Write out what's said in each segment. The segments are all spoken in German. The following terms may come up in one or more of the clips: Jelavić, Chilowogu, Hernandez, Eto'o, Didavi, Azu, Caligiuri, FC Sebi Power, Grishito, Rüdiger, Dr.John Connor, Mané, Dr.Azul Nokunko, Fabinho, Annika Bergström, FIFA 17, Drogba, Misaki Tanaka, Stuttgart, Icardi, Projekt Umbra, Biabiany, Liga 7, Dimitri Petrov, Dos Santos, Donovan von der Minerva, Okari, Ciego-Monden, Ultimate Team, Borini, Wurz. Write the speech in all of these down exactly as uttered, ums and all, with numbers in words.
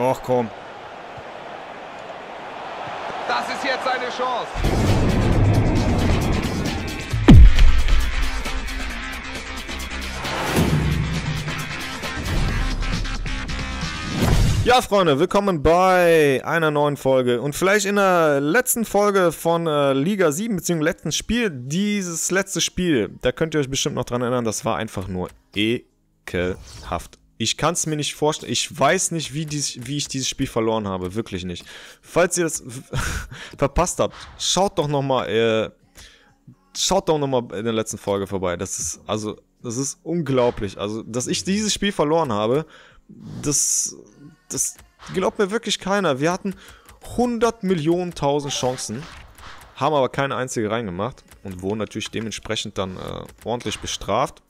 Och komm. Das ist jetzt eine Chance. Ja, Freunde, willkommen bei einer neuen Folge und vielleicht in der letzten Folge von äh, Liga sieben bzw. letzten Spiel, dieses letzte Spiel, da könnt ihr euch bestimmt noch dran erinnern, das war einfach nur ekelhaft. Ich kann es mir nicht vorstellen, ich weiß nicht, wie, dies, wie ich dieses Spiel verloren habe, wirklich nicht. Falls ihr das verpasst habt, schaut doch nochmal äh, schaut doch nochmal in der letzten Folge vorbei, das ist, also, das ist unglaublich, also, dass ich dieses Spiel verloren habe, das... Das glaubt mir wirklich keiner. Wir hatten hundert Millionen tausend Chancen, haben aber keine einzige reingemacht und wurden natürlich dementsprechend dann äh, ordentlich bestraft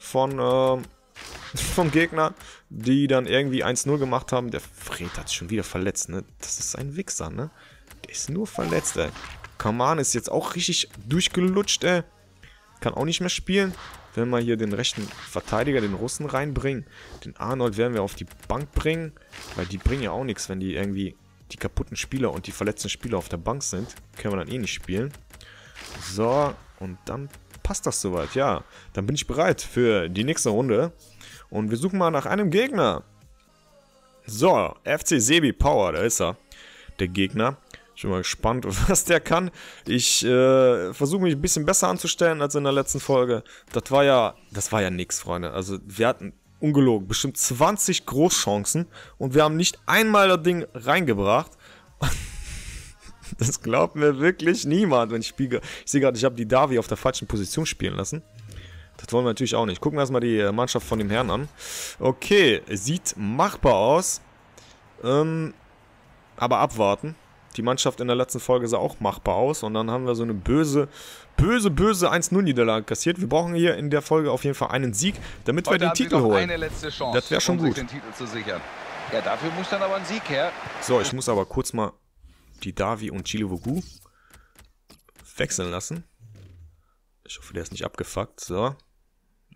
von, äh, vom Gegner, die dann irgendwie eins null gemacht haben. Der Fred hat sich schon wieder verletzt, ne? Das ist ein Wichser, ne? Der ist nur verletzt, ey. Kaman ist jetzt auch richtig durchgelutscht, ey. Kann auch nicht mehr spielen. Wenn wir hier den rechten Verteidiger, den Russen, reinbringen. Den Arnold werden wir auf die Bank bringen. Weil die bringen ja auch nichts, wenn die irgendwie die kaputten Spieler und die verletzten Spieler auf der Bank sind. Können wir dann eh nicht spielen. So, und dann passt das soweit. Ja, dann bin ich bereit für die nächste Runde. Und wir suchen mal nach einem Gegner. So, F C Sebi Power, da ist er. Der Gegner. Ich bin mal gespannt, was der kann. Ich äh, versuche mich ein bisschen besser anzustellen als in der letzten Folge. Das war ja, das war ja nix, Freunde. Also wir hatten, ungelogen, bestimmt zwanzig Großchancen und wir haben nicht einmal das Ding reingebracht. Das glaubt mir wirklich niemand, wenn ich spiele. Ich sehe gerade, ich habe die Didavi auf der falschen Position spielen lassen. Das wollen wir natürlich auch nicht. Gucken wir erstmal die Mannschaft von dem Herrn an. Okay, sieht machbar aus. Ähm, aber abwarten. Die Mannschaft in der letzten Folge sah auch machbar aus. Und dann haben wir so eine böse, böse, böse eins null-Niederlage kassiert. Wir brauchen hier in der Folge auf jeden Fall einen Sieg, damit Heute wir den Titel holen. Chance, das wäre schon um gut. Den Titel zu sichern. Ja, dafür muss dann aber ein Sieg her. So, ich muss aber kurz mal die Didavi und Chilowogu wechseln lassen. Ich hoffe, der ist nicht abgefuckt. So.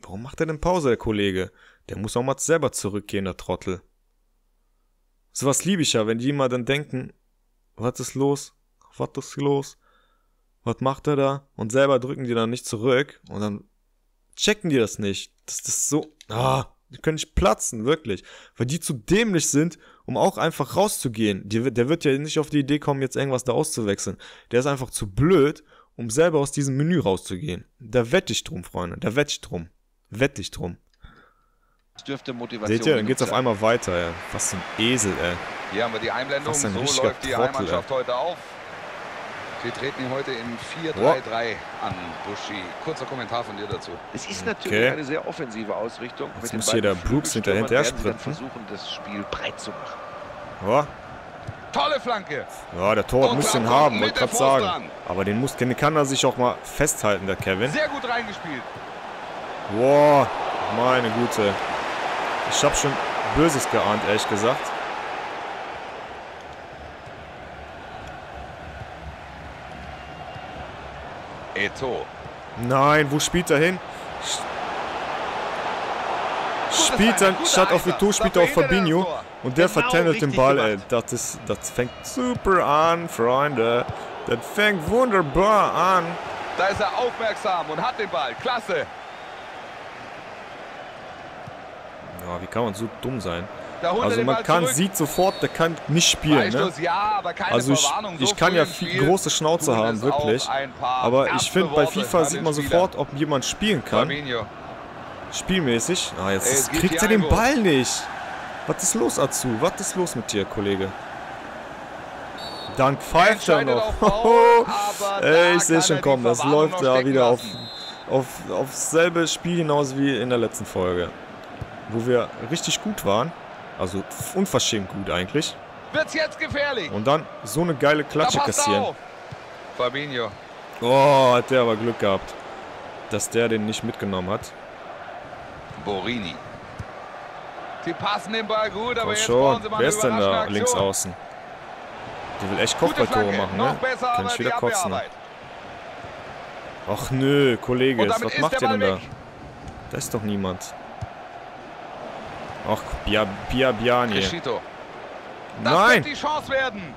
Warum macht er denn Pause, der Kollege? Der muss auch mal selber zurückgehen, der Trottel. Sowas liebe ich ja, wenn die mal dann denken... Was ist los? Was ist los? Was macht er da? Und selber drücken die dann nicht zurück. Und dann checken die das nicht. Das, das ist so... Ah, die können nicht platzen, wirklich. Weil die zu dämlich sind, um auch einfach rauszugehen. Die, der wird ja nicht auf die Idee kommen, jetzt irgendwas da auszuwechseln. Der ist einfach zu blöd, um selber aus diesem Menü rauszugehen. Da wette ich drum, Freunde. Da wette ich drum. Wette ich drum. Das dürfte Motivation. Seht ihr, dann geht's auf einmal weiter, ey. Was ein Esel, ey. Hier haben wir die Einblendung, so läuft die Heimmannschaft heute auf. Wir treten ihn heute in vier drei drei an, Buschi. Kurzer Kommentar von dir dazu. Es ist natürlich okay. Eine sehr offensive Ausrichtung. Jetzt mit muss hier der Brooks hinterher sprinten. Versuchen, das Spiel breit zu machen. Ja. Tolle Flanke. Ja, der Torwart muss den haben, wollte gerade sagen. Dran. Aber den, muss, den kann er sich auch mal festhalten, der Kevin. Sehr gut reingespielt. Boah, meine Güte. Ich habe schon Böses geahnt, ehrlich gesagt. Eto'o. Nein, wo spielt er hin? Spielt er, statt auf Eto'o spielt er auf Fabinho. Und der vertändelt den Ball, ey. Das, ist, das fängt super an, Freunde. Das fängt wunderbar an. Da ist er aufmerksam und hat den Ball. Klasse. Ja, wie kann man so dumm sein? Also man kann, sieht sofort, der kann nicht spielen, ne? Also ich, ich kann ja viel große Schnauze haben, wirklich. Aber ich finde, bei FIFA sieht man sofort, ob jemand spielen kann. Spielmäßig. Ah, jetzt kriegt er den Ball nicht. Was ist los, Azu? Was ist los mit dir, Kollege? Dann pfeift er noch. Ey, ich sehe schon kommen, das läuft ja wieder auf, auf, auf selbe Spiel hinaus wie in der letzten Folge. Wo wir richtig gut waren. Also unverschämt gut eigentlich. Wird's jetzt gefährlich. Und dann so eine geile Klatsche kassieren. Auf. Fabinho. Oh, hat der aber Glück gehabt, dass der den nicht mitgenommen hat. Borini. Die passen den Ball gut, aber jetzt brauchen sie mal eine überraschende Aktion. Wer ist denn da links außen? Die will echt Kopfballtore machen, ne? Kann ich wieder kotzen. Ach nö, Kollege, was macht ihr denn da? Da ist doch niemand. Ach, Biabiany. Grishito. Das Nein! Wird die Chance werden.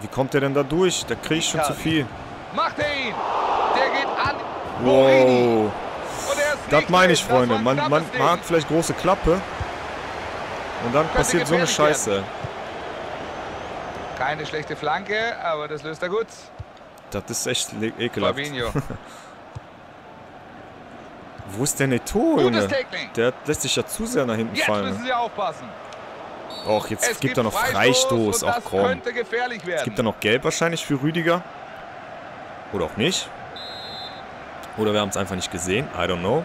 Wie kommt der denn da durch? Der kriegt schon zu viel. Macht er ihn! Der geht an. Wow. Das meine ich, Freunde. Man, man hat vielleicht große Klappe. Und dann passiert so eine Scheiße. Keine schlechte Flanke, aber das löst er gut. Das ist echt ekelhaft. Fabinho. Wo ist denn Eto'o, Junge? Der lässt sich ja zu sehr nach hinten fallen. Jetzt müssen Sie aufpassen. Och, jetzt gibt er noch Freistoß. Ach komm. Jetzt gibt er noch Gelb wahrscheinlich für Rüdiger. Oder auch nicht. Oder wir haben es einfach nicht gesehen. I don't know.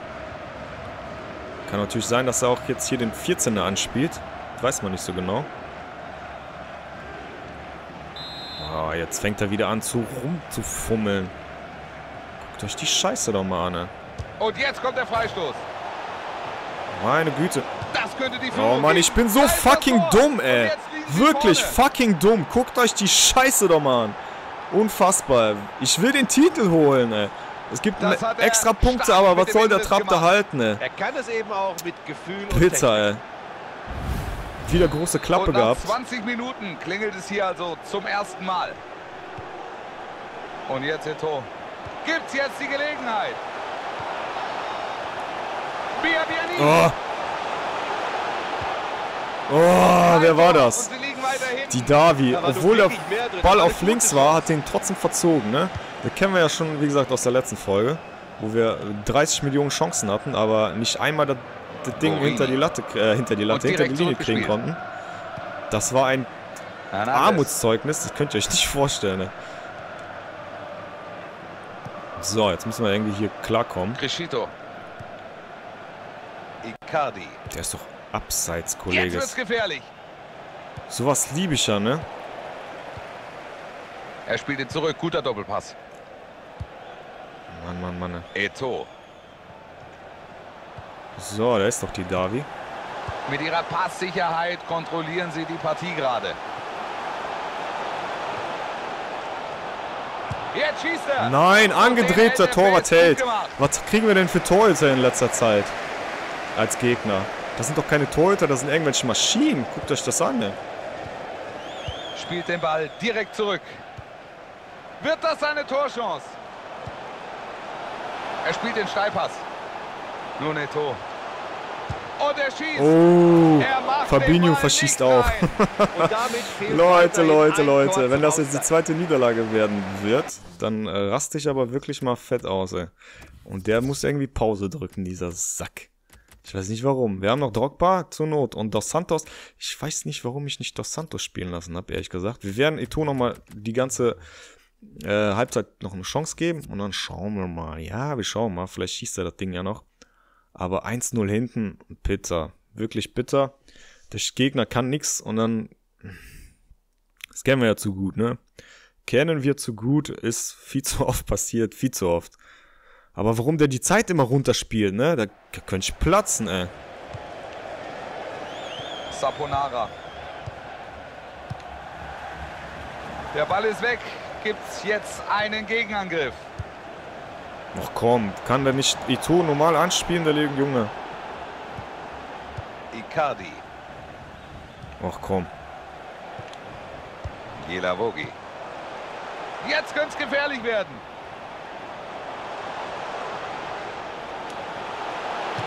Kann natürlich sein, dass er auch jetzt hier den vierzehner anspielt. Das weiß man nicht so genau. Oh, jetzt fängt er wieder an zu rumzufummeln. Guckt euch die Scheiße doch mal an. Und jetzt kommt der Freistoß. Meine Güte. Das könnte die Führung. Oh Mann, ich bin so fucking dumm, ey. Wirklich fucking dumm. Guckt euch die Scheiße doch mal an. Unfassbar. Ich will den Titel holen, ey. Es gibt extra Punkte, aber was soll der Trapp da halten, ey? Er kann es eben auch mit Gefühl und Pizza, ey. Wieder große Klappe gehabt. zwanzig Minuten klingelt es hier also zum ersten Mal. Und jetzt Eto'o. Gibt's jetzt die Gelegenheit. Biabiany. Oh, wer war das? Didavi. Obwohl der Ball auf links war, hat den trotzdem verzogen, ne? Das kennen wir ja schon, wie gesagt, aus der letzten Folge, wo wir dreißig Millionen Chancen hatten, aber nicht einmal das, das Ding Borini. hinter die Latte, äh, hinter die Latte, hinter die Linie kriegen konnten. Das war ein Armutszeugnis, das könnt ihr euch nicht vorstellen, ne? So, jetzt müssen wir irgendwie hier klarkommen. Grishito. Icardi. Der ist doch abseits, Kollege. Jetzt wird's gefährlich. Sowas liebe ich ja, ne? Er spielt ihn zurück. Guter Doppelpass. Mann, Mann, Mann. Eto'o. So, da ist doch Didavi. Mit ihrer Passsicherheit kontrollieren sie die Partie gerade. Jetzt schießt er. Nein, angedrehter Torwart hält. Was kriegen wir denn für Torhüter in letzter Zeit? Als Gegner. Das sind doch keine Torhüter, das sind irgendwelche Maschinen. Guckt euch das an, ne? Spielt den Ball direkt zurück. Wird das seine Torchance? Er spielt den Steilpass. Nun Eto'o. Und er schießt. Oh, er Fabinho verschießt auch. Leute, Leute, Leute. Wenn das jetzt die zweite Niederlage werden wird, dann äh, raste ich aber wirklich mal fett aus, ey. Und der muss irgendwie Pause drücken, dieser Sack. Ich weiß nicht warum. Wir haben noch Drogba zur Not und Dos Santos. Ich weiß nicht, warum ich nicht Dos Santos spielen lassen habe, ehrlich gesagt. Wir werden Eto'o nochmal die ganze äh, Halbzeit noch eine Chance geben und dann schauen wir mal. Ja, wir schauen mal. Vielleicht schießt er das Ding ja noch. Aber eins null hinten, bitter. Wirklich bitter. Der Gegner kann nichts und dann... Das kennen wir ja zu gut, ne? Kennen wir zu gut, ist viel zu oft passiert, viel zu oft. Aber warum der die Zeit immer runterspielt, ne? Da könnte ich platzen, ey. Saponara. Der Ball ist weg. Gibt's jetzt einen Gegenangriff? Ach komm, kann der nicht Eto'o normal anspielen, der Junge? Icardi. Ach komm. Jelavić. Jetzt könnte es gefährlich werden.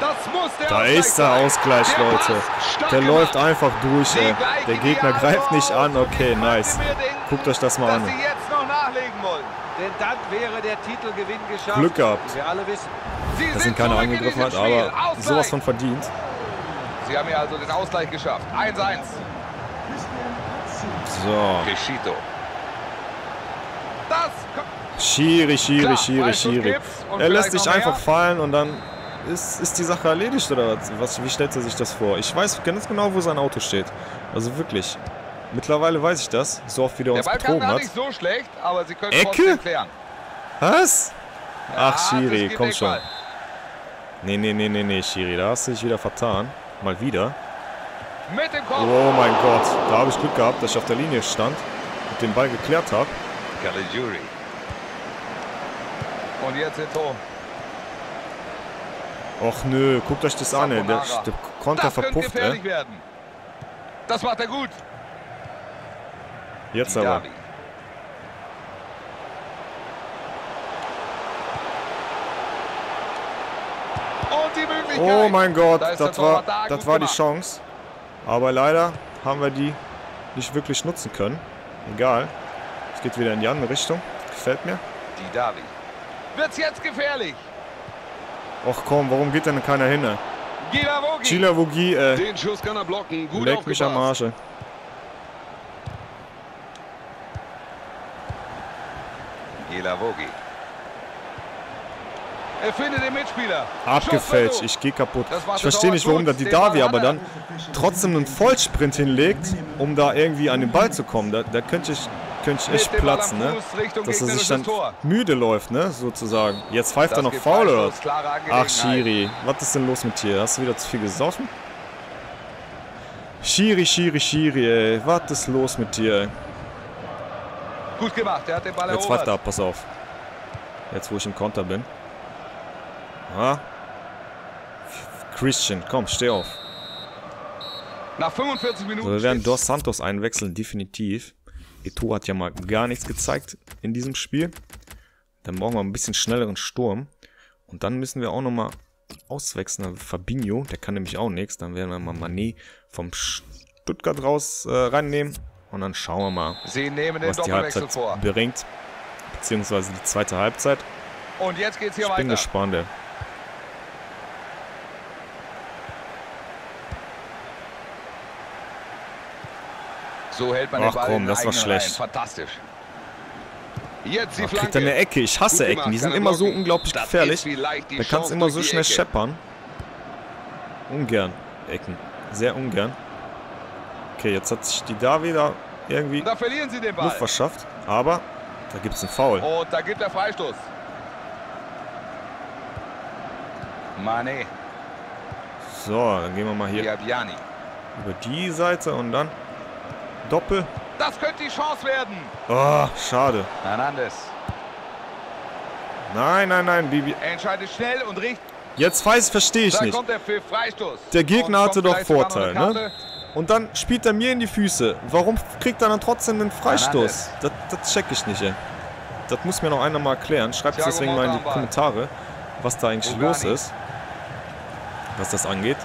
Das muss der da Ausgleich ist der sein. Ausgleich, der Leute. Der gemacht. läuft einfach durch. Ey. Der Gegner greift nicht an. Okay, nice. Guckt euch das mal an. Jetzt noch nachlegen wollen. Denn dann wäre der Titelgewinn geschafft. Glück gehabt. Wir alle wissen. Sie das sind keine angegriffen hat, aber Ausgleich. sowas von verdient. Sie haben ja also den Ausgleich geschafft. eins eins. So. Grishito. Das Schiri, Schiri, Schiri, Schiri. Er lässt sich einfach fallen und dann... Ist, ist die Sache erledigt oder was? Wie stellt er sich das vor? Ich weiß ganz genau, wo sein Auto steht. Also wirklich. Mittlerweile weiß ich das. So oft, wie der, der uns betrogen hat. Nicht so schlecht, aber Sie können Ecke? Was? Ja, ach, Schiri, komm schon. Mal. Nee, nee, nee, nee, nee, Schiri. Da hast du dich wieder vertan. Mal wieder. Mit dem Kopf. Oh mein Gott. Da habe ich Glück gehabt, dass ich auf der Linie stand und den Ball geklärt habe. Caligiuri. Und jetzt Eto'o. Och nö, guckt euch das Saponara an, ey. Der, der Konter das verpufft, ey. Werden. Das macht er gut. Jetzt aber. Oh mein Gott, da das, war, das war die Chance. Aber leider haben wir die nicht wirklich nutzen können. Egal. Es geht wieder in die andere Richtung. Gefällt mir. Didavi. Wird's jetzt gefährlich. Och komm, warum geht denn keiner hin? Chilowogu, äh, den Schuss kann er blocken. Gut aufgepasst. Leck mich am Arsch. Jelavić. Er findet den Mitspieler. Abgefälscht, ich gehe kaputt. Ich verstehe nicht, warum da Didavi aber dann trotzdem einen Vollsprint hinlegt, um da irgendwie an den Ball zu kommen. Da, da könnte ich, könnte ich echt platzen, ne? Dass er sich dann müde läuft, ne? Sozusagen. Jetzt pfeift er noch faul oder? Ach, Schiri, was ist denn los mit dir? Hast du wieder zu viel gesoffen? Schiri, Schiri, Schiri, ey. Was ist los mit dir? Gut gemacht, er hat den Ball erobert. Jetzt pfeift er ab, pass auf. Jetzt, wo ich im Konter bin. Ah. Christian, komm, steh auf. Nach fünfundvierzig Minuten. So, wir werden Dos Santos einwechseln, definitiv. Eto'o hat ja mal gar nichts gezeigt in diesem Spiel. Dann brauchen wir ein bisschen schnelleren Sturm. Und dann müssen wir auch nochmal auswechseln. Fabinho, der kann nämlich auch nichts. Dann werden wir mal Mané vom Stuttgart raus äh, reinnehmen. Und dann schauen wir mal, Sie nehmen den was die Halbzeit vor. Bringt. Beziehungsweise die zweite Halbzeit. Und jetzt geht's hier ich weiter. Bin gespannt, ey. So hält man Ach den Ball komm, das war schlecht. Fantastisch. Jetzt die Ach, kriegt er eine Ecke. Ich hasse gemacht, Ecken. Die sind immer so unglaublich das gefährlich. Da kann es immer so schnell Ecke. scheppern. Ungern. Ecken. Sehr ungern. Okay, jetzt hat sich die Didavi da irgendwie da verlieren sie den Ball. Luft verschafft. Aber da gibt es einen Foul. Und da gibt der Freistoß. Mané. So, dann gehen wir mal hier Biabiany. Über die Seite und dann Doppel. Das könnte die Chance werden. Oh, schade. Hernandez. Nein, nein, nein, Bibi. Entscheidet schnell und richtig. Jetzt weiß, verstehe ich nicht. Kommt der, der Gegner hatte doch Vorteil, ne? Und dann spielt er mir in die Füße. Warum kriegt er dann trotzdem einen Freistoß? Das, das check ich nicht, ey. Das muss mir noch einer mal erklären. Schreibt es deswegen mal in die Kommentare, was da eigentlich los ist. Was das angeht.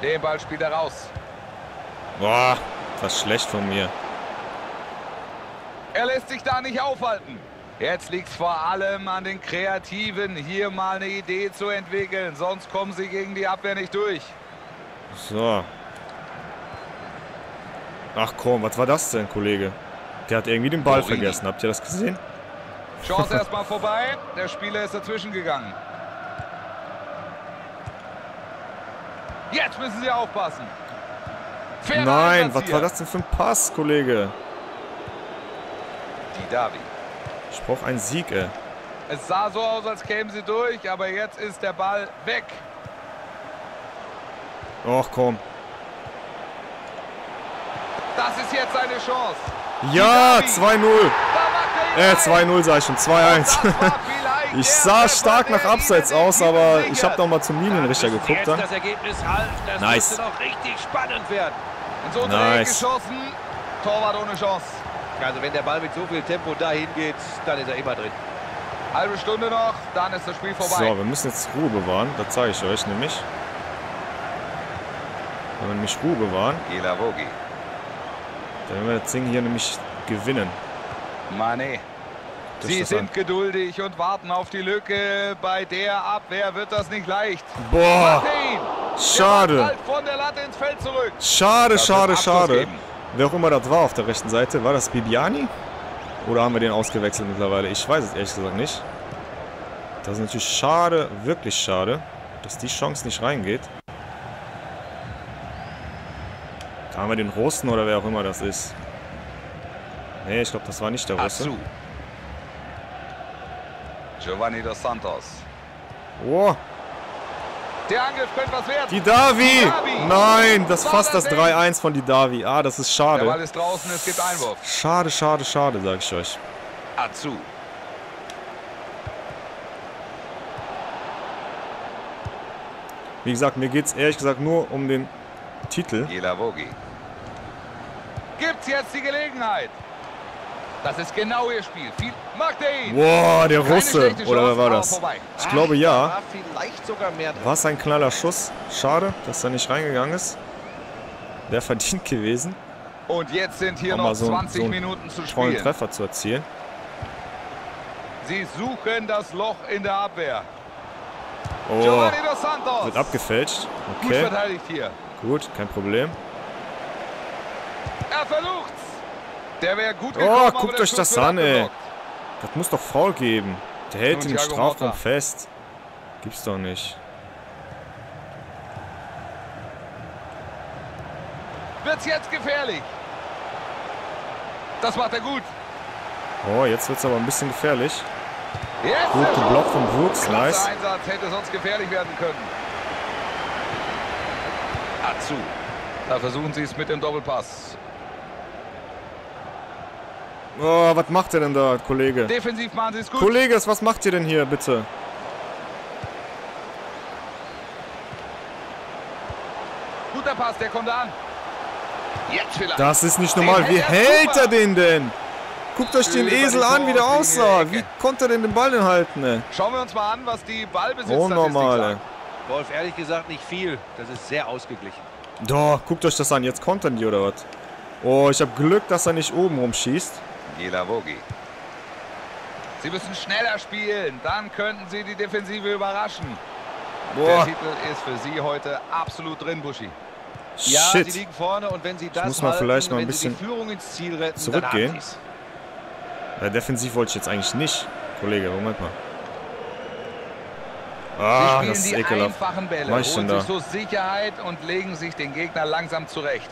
Den Ball spielt er raus. Boah, das ist schlecht von mir. Er lässt sich da nicht aufhalten. Jetzt liegt es vor allem an den Kreativen, hier mal eine Idee zu entwickeln. Sonst kommen sie gegen die Abwehr nicht durch. So. Ach komm, was war das denn, Kollege? Der hat irgendwie den Ball Borini. vergessen. Habt ihr das gesehen? Chance erstmal vorbei. Der Spieler ist dazwischen gegangen. Jetzt müssen sie aufpassen. Fähre Nein, was war das denn für ein Pass, Kollege? Didavi. Ich brauche einen Sieg, ey. Es sah so aus, als kämen sie durch, aber jetzt ist der Ball weg. Och, komm. Das ist jetzt eine Chance. Ja, zwei null. Äh, zwei null sag ich schon, zwei eins. Ich sah stark nach Abseits aus, aber ich habe noch mal zum Linienrichter geguckt dann. Nice. Nice. Torwart ohne Chance. Also wenn der Ball mit so viel Tempo dahin geht, dann ist er immer drin. Halbe Stunde noch, dann ist das Spiel vorbei. So, wir müssen jetzt Ruhe bewahren, das zeige ich euch nämlich. Wenn wir nämlich Ruhe bewahren, dann werden wir das Ding hier nämlich gewinnen. Mané. Sie sind geduldig und warten auf die Lücke. Bei der Abwehr wird das nicht leicht. Boah, schade. Von der Latte ins Feld zurück. Schade, schade, schade. Wer auch immer das war auf der rechten Seite, war das Biabiany? Oder haben wir den ausgewechselt mittlerweile? Ich weiß es ehrlich gesagt nicht. Das ist natürlich schade, wirklich schade, dass die Chance nicht reingeht. Da haben wir den Russen oder wer auch immer das ist. Nee, ich glaube, das war nicht der Russe. Azu. Giovanni dos Santos. Oh. Der Angriff könnte was werden. Didavi. Didavi. Nein, das war fast das drei eins von Didavi. Ah, das ist schade. Der Ball ist draußen, es gibt Einwurf. Schade, schade, schade, sag ich euch. Azu. Wie gesagt, mir geht es ehrlich gesagt nur um den Titel. Jelavić. gibt's jetzt die Gelegenheit. Das ist genau ihr Spiel. Viel macht er ihn. Boah, der Russe. Oder wer war das? Ich glaube ja. War es ein knaller Schuss. Schade, dass er nicht reingegangen ist. Wäre verdient gewesen. Und jetzt sind hier noch zwanzig Minuten zu spielen. Vollen Treffer zu erzielen. Sie suchen das Loch in der Abwehr. Oh, Giovanni dos Santos wird abgefälscht. Okay. Gut verteidigt hier. Gut, kein Problem. Er versucht's. Der wäre gut gekommen. Oh, guckt euch das an, ey. Das muss doch Foul geben. Der hält ihn im Strafraum fest. Gibt's doch nicht. Wird's jetzt gefährlich. Das macht er gut. Oh, jetzt wird's aber ein bisschen gefährlich. Jetzt gut geblockt von Wurz, nice. Der Einsatz hätte sonst gefährlich werden können. Azu. Da versuchen sie es mit dem Doppelpass. Oh, was macht er denn da, Kollege? Defensiv machen sie es gut. Kollege, was macht ihr denn hier, bitte? Guter Pass, der kommt da an. Jetzt vielleicht. Das ist nicht normal. Wie hält er den denn? Guckt euch den Esel an, wie der aussah. Wie konnte er denn den Ball denn halten, ey? Schauen wir uns mal an, was die Ballbesitzer sagen. Wolf, ehrlich gesagt nicht viel. Das ist sehr ausgeglichen. Doch, guckt euch das an. Jetzt kontern die, oder was? Oh, ich habe Glück, dass er nicht oben rumschießt. Jelavić. Sie müssen schneller spielen. Dann könnten sie die Defensive überraschen. Boah. Der Titel ist für sie heute absolut drin, Buschi. Shit. Ja, sie liegen vorne und wenn sie das ich muss mal halten, vielleicht mal ein bisschen Führung ins Ziel retten, zurückgehen. Ja, defensiv wollte ich jetzt eigentlich nicht. Kollege, Moment mal. Ah, das ist ekelhaft. Mach ich denn da? So Sicherheit und legen sich den Gegner langsam zurecht.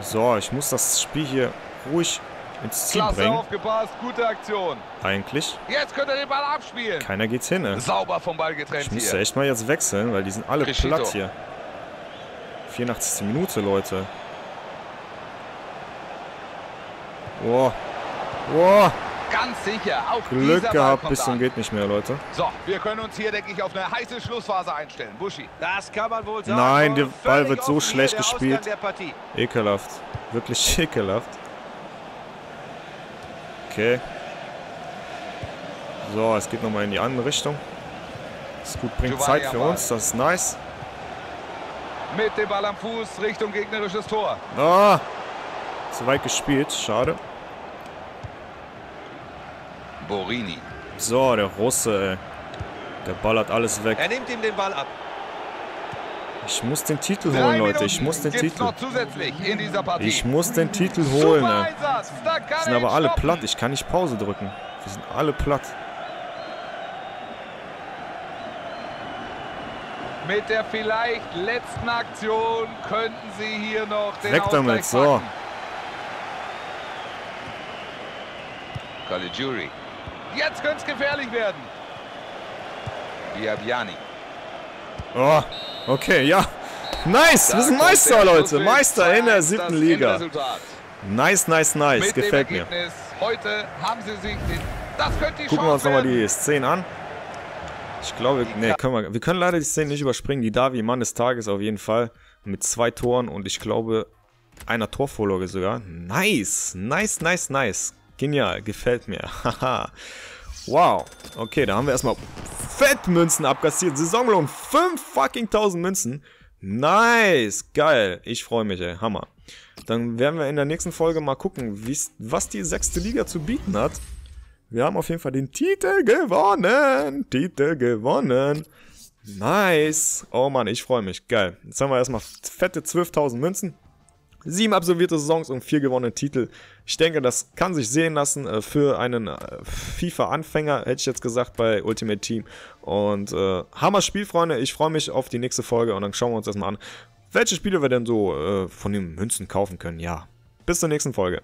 So, ich muss das Spiel hier ruhig ins Ziel bringen. Aufgepasst, gute Aktion. Eigentlich. Jetzt könnt ihr den Ball abspielen. Keiner geht's hin, ey. Sauber vom Ball getrennt. Ich muss ja echt mal jetzt wechseln, weil die sind alle Grishito. Platt hier. vierundachtzigste Minute, Leute. Boah. Boah. Ganz sicher. Auch Glück gehabt, bis zum geht nicht mehr, Leute. So, wir können uns hier, denke ich, auf eine heiße Schlussphase einstellen. Buschi. Das kann man wohl sagen. Nein, der Ball wird so schlecht gespielt. Ekelhaft. Wirklich ekelhaft. Okay. So, es geht nochmal in die andere Richtung. Das gut bringt Zeit für uns. Das ist nice. Mit dem Ball am Fuß Richtung gegnerisches Tor. Ah. Zu weit gespielt. Schade. Borini. So, der Russe, ey. Der ballert alles weg. Er nimmt ihm den Ball ab. Ich muss den Titel Drei holen, Minuten Leute. Ich muss den Titel. In dieser Partie. Ich muss den Titel holen, ey. Wir sind aber alle stoppen. Platt. Ich kann nicht Pause drücken. Wir sind alle platt. Mit der vielleicht letzten Aktion könnten sie hier noch den Weg damit, so. Caligiuri. Jetzt könnte es gefährlich werden. Biabiany. Oh, okay, ja. Nice, wir sind Meister, Leute. Meister in der siebten Liga. Nice, nice, nice. Gefällt mir. Gucken wir uns nochmal die Szenen an. Ich glaube, nee, können wir, wir können leider die Szenen nicht überspringen. Didavi, Mann des Tages auf jeden Fall. Mit zwei Toren und ich glaube, einer Torvorlage sogar. Nice, nice, nice, nice. Genial, gefällt mir. Haha. Wow. Okay, da haben wir erstmal Fettmünzen abkassiert. Saisonlohn fünf fucking tausend Münzen. Nice. Geil. Ich freue mich, ey. Hammer. Dann werden wir in der nächsten Folge mal gucken, was die sechste Liga zu bieten hat. Wir haben auf jeden Fall den Titel gewonnen. Titel gewonnen. Nice. Oh Mann, ich freue mich. Geil. Jetzt haben wir erstmal fette zwölftausend Münzen. Sieben absolvierte Saisons und vier gewonnene Titel. Ich denke, das kann sich sehen lassen für einen FIFA-Anfänger, hätte ich jetzt gesagt, bei Ultimate Team. Und äh, Hammer Spiel, Freunde. Ich freue mich auf die nächste Folge und dann schauen wir uns erstmal an, welche Spiele wir denn so äh, von den Münzen kaufen können. Ja, bis zur nächsten Folge.